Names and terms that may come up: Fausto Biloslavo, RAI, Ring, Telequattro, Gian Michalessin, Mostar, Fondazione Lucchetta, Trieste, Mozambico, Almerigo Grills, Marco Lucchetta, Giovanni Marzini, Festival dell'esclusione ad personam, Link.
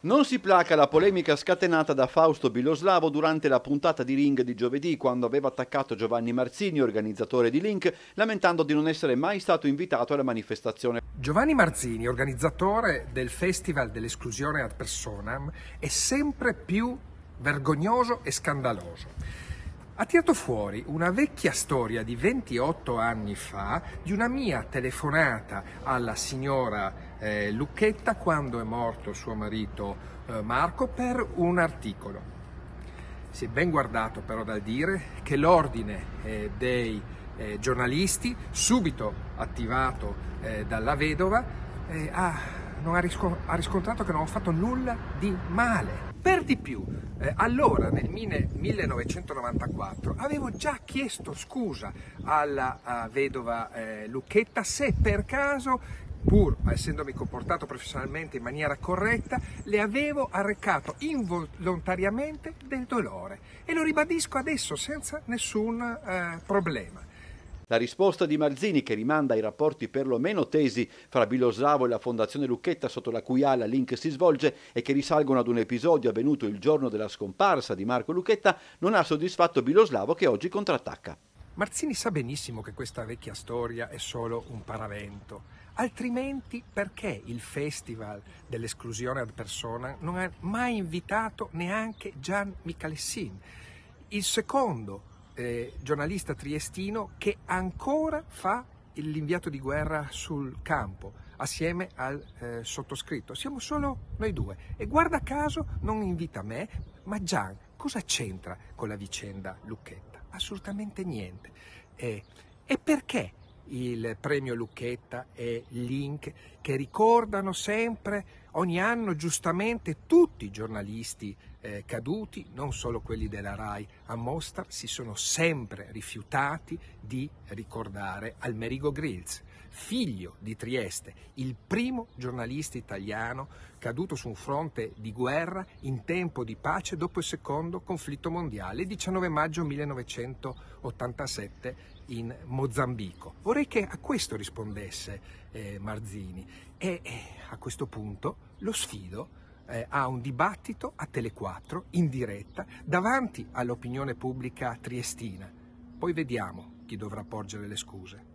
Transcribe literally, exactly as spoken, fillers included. Non si placa la polemica scatenata da Fausto Biloslavo durante la puntata di Ring di giovedì, quando aveva attaccato Giovanni Marzini, organizzatore di Link, lamentando di non essere mai stato invitato alla manifestazione. Giovanni Marzini, organizzatore del Festival dell'esclusione ad personam, è sempre più vergognoso e scandaloso. Ha tirato fuori una vecchia storia di ventotto anni fa di una mia telefonata alla signora eh, Lucchetta quando è morto suo marito eh, Marco per un articolo. Si è ben guardato però dal dire che l'ordine eh, dei eh, giornalisti, subito attivato eh, dalla vedova, eh, ha, non ha, risco- ha riscontrato che non ho fatto nulla di male. Per di più, eh, allora nel millenovecentonovantaquattro avevo già chiesto scusa alla vedova eh, Lucchetta se per caso, pur essendomi comportato professionalmente in maniera corretta, le avevo arrecato involontariamente del dolore, e lo ribadisco adesso senza nessun eh, problema. La risposta di Marzini, che rimanda ai rapporti perlomeno tesi fra Biloslavo e la Fondazione Lucchetta, sotto la cui ala Link si svolge, e che risalgono ad un episodio avvenuto il giorno della scomparsa di Marco Lucchetta, non ha soddisfatto Biloslavo, che oggi contrattacca. Marzini sa benissimo che questa vecchia storia è solo un paravento, altrimenti perché il Festival dell'esclusione ad persona non ha mai invitato neanche Gian Michalessin, il secondo Eh, giornalista triestino che ancora fa l'inviato di guerra sul campo assieme al eh, sottoscritto. Siamo solo noi due e guarda caso non invita me, ma Gian cosa c'entra con la vicenda Lucchetta? Assolutamente niente. Eh, e perché il premio Lucchetta e Link, che ricordano sempre ogni anno giustamente tutti i giornalisti eh, caduti, non solo quelli della RAI a Mostar, si sono sempre rifiutati di ricordare Almerigo Grills, figlio di Trieste, il primo giornalista italiano caduto su un fronte di guerra in tempo di pace dopo il secondo conflitto mondiale, il diciannove maggio millenovecentottantasette in Mozambico. Vorrei che a questo rispondesse eh, Marzini, e eh, a questo punto lo sfido eh, a un dibattito a Telequattro in diretta davanti all'opinione pubblica triestina. Poi vediamo chi dovrà porgere le scuse.